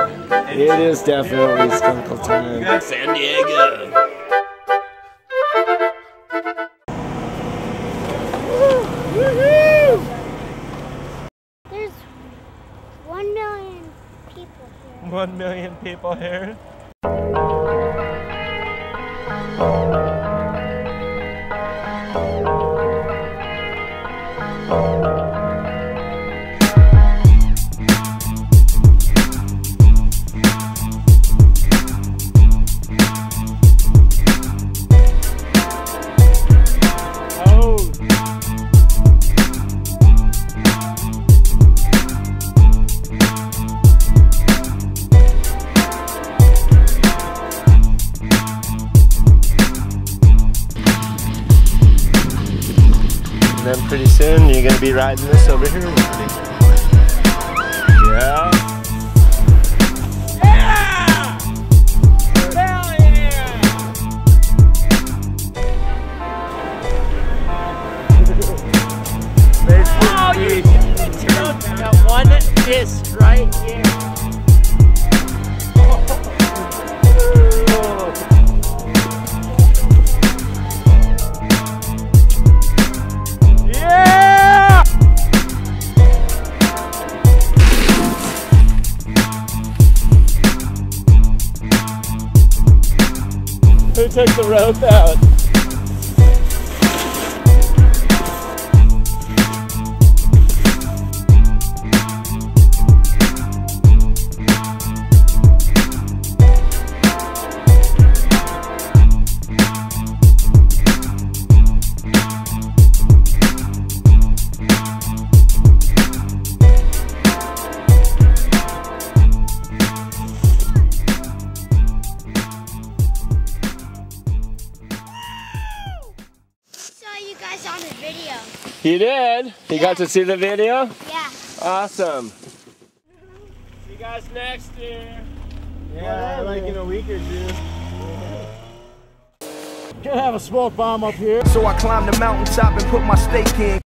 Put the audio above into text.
It is definitely Skunkle time. San Diego. Woohoo! There's 1 million people here. 1 million people here? And then pretty soon you're gonna be riding this over here with me. Yeah. Yeah! Hell yeah! Oh, you got one fist right here. Who took the rope out? On the video. You did? You got to see the video? Yeah. Awesome. See you guys next year. Yeah, like in a week or two. Yeah. Gonna have a smoke bomb up here. So I climbed the mountaintop and put my stake in.